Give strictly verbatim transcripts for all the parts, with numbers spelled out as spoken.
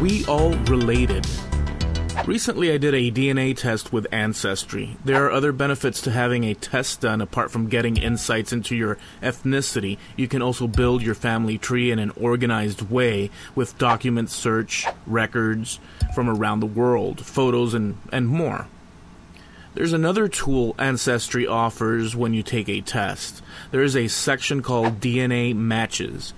we all related? Recently, I did a D N A test with Ancestry. There are other benefits to having a test done apart from getting insights into your ethnicity. You can also build your family tree in an organized way with document search, records from around the world, photos, and, and more. There's another tool Ancestry offers when you take a test. There is a section called D N A Matches.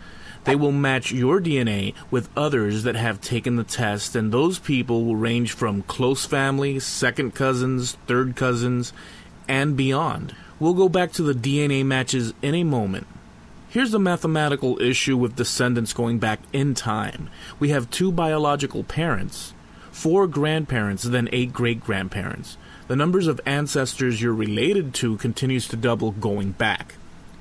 They will match your D N A with others that have taken the test, and those people will range from close family, second cousins, third cousins, and beyond. We'll go back to the D N A matches in a moment. Here's the mathematical issue with descendants going back in time. We have two biological parents, four grandparents, then eight great-grandparents. The numbers of ancestors you're related to continues to double going back.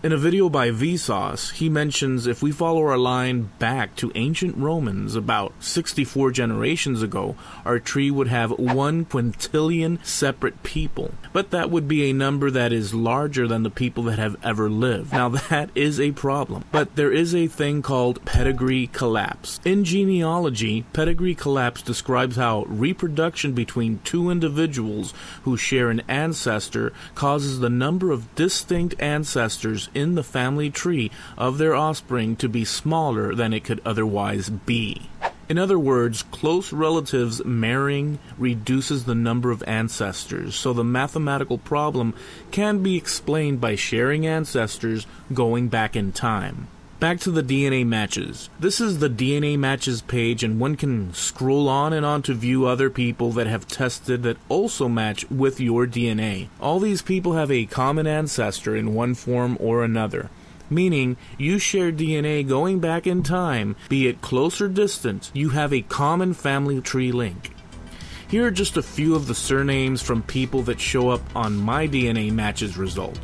In a video by Vsauce, he mentions if we follow our line back to ancient Romans about sixty-four generations ago, our tree would have one quintillion separate people. But that would be a number that is larger than the people that have ever lived. Now that is a problem. But there is a thing called pedigree collapse. In genealogy, pedigree collapse describes how reproduction between two individuals who share an ancestor causes the number of distinct ancestors in the family tree of their offspring to be smaller than it could otherwise be. In other words, close relatives marrying reduces the number of ancestors, so the mathematical problem can be explained by sharing ancestors going back in time. Back to the D N A matches. This is the D N A matches page, and one can scroll on and on to view other people that have tested that also match with your D N A. All these people have a common ancestor in one form or another, meaning you share D N A going back in time, be it close or distant, you have a common family tree link. Here are just a few of the surnames from people that show up on my D N A matches result.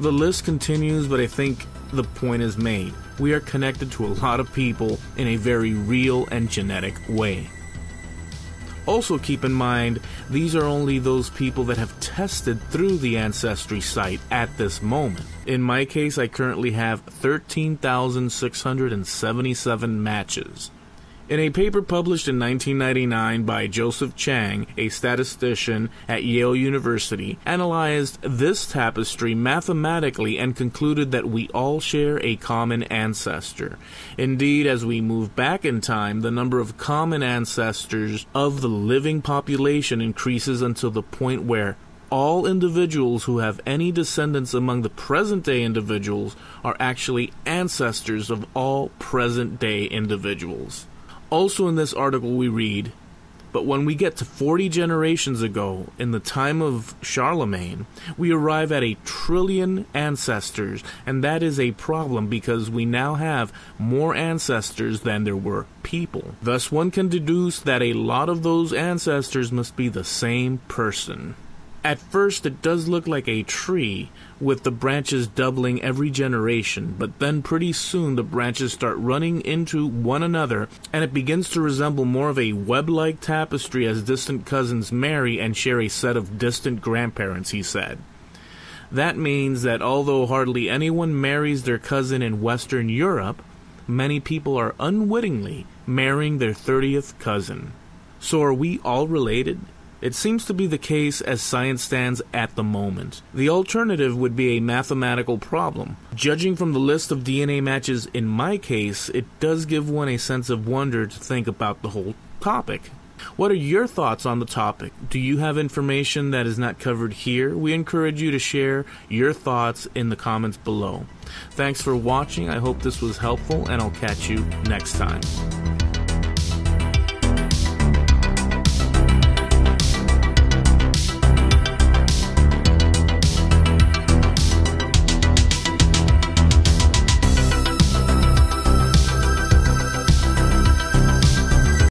The list continues, but I think the point is made. We are connected to a lot of people in a very real and genetic way. Also keep in mind, these are only those people that have tested through the Ancestry site at this moment. In my case, I currently have thirteen thousand six hundred seventy-seven matches. In a paper published in nineteen ninety-nine by Joseph Chang, a statistician at Yale University, analyzed this tapestry mathematically and concluded that we all share a common ancestor. Indeed, as we move back in time, the number of common ancestors of the living population increases until the point where all individuals who have any descendants among the present-day individuals are actually ancestors of all present-day individuals. Also in this article we read, but when we get to forty generations ago, in the time of Charlemagne, we arrive at a trillion ancestors, and that is a problem because we now have more ancestors than there were people. Thus one can deduce that a lot of those ancestors must be the same person. At first it does look like a tree, with the branches doubling every generation, but then pretty soon the branches start running into one another, and it begins to resemble more of a web-like tapestry as distant cousins marry and share a set of distant grandparents, he said. That means that although hardly anyone marries their cousin in Western Europe, many people are unwittingly marrying their thirtieth cousin. So are we all related? It seems to be the case as science stands at the moment. The alternative would be a mathematical problem. Judging from the list of D N A matches in my case, it does give one a sense of wonder to think about the whole topic. What are your thoughts on the topic? Do you have information that is not covered here? We encourage you to share your thoughts in the comments below. Thanks for watching. I hope this was helpful, and I'll catch you next time.